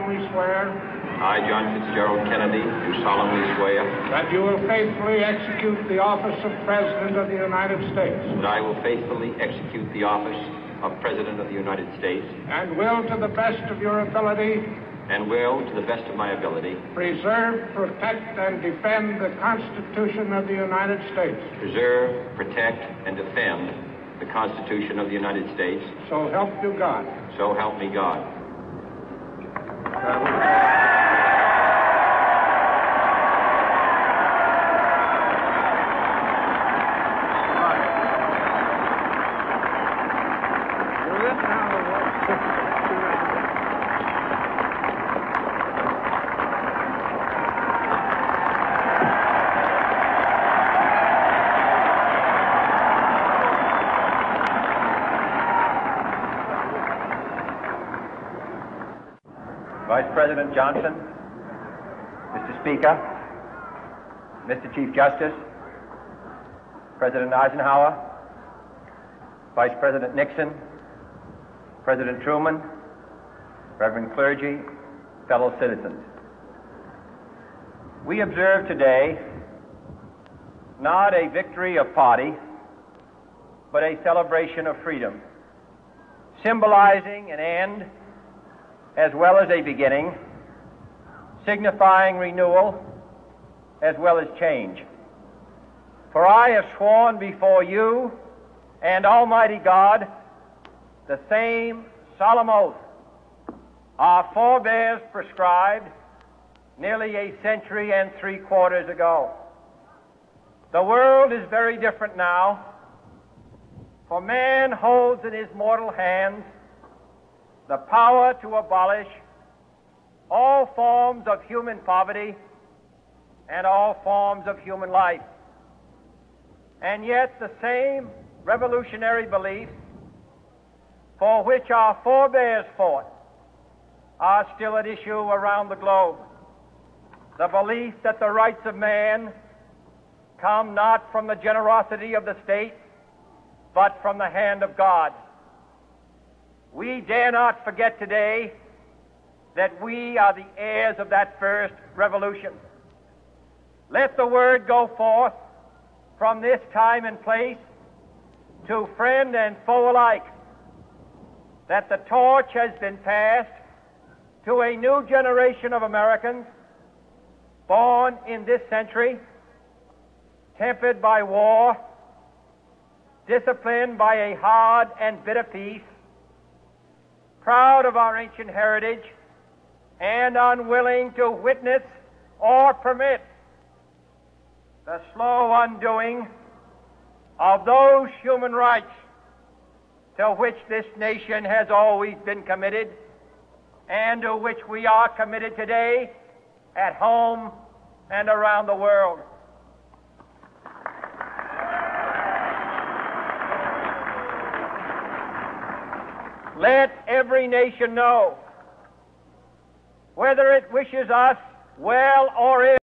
solemnly swear? I, John Fitzgerald Kennedy, do solemnly swear that you will faithfully execute the office of President of the United States. That I will faithfully execute the office of President of the United States. And will, to the best of your ability, and will, to the best of my ability, preserve, protect, and defend the Constitution of the United States. Preserve, protect, and defend the Constitution of the United States. So help you God. So help me God. Vice President Johnson, Mr. Speaker, Mr. Chief Justice, President Eisenhower, Vice President Nixon, President Truman, Reverend clergy, fellow citizens. We observe today not a victory of party, but a celebration of freedom, symbolizing an end as well as a beginning, signifying renewal as well as change. For I have sworn before you and Almighty God the same solemn oath our forebears prescribed nearly a century and three-quarters ago. The world is very different now, for man holds in his mortal hands the power to abolish all forms of human poverty and all forms of human life. And yet the same revolutionary beliefs for which our forebears fought are still at issue around the globe. The belief that the rights of man come not from the generosity of the state, but from the hand of God. We dare not forget today that we are the heirs of that first revolution. Let the word go forth from this time and place to friend and foe alike that the torch has been passed to a new generation of Americans born in this century, tempered by war, disciplined by a hard and bitter peace, proud of our ancient heritage, and unwilling to witness or permit the slow undoing of those human rights to which this nation has always been committed and to which we are committed today at home and around the world. Let every nation know, whether it wishes us well or ill,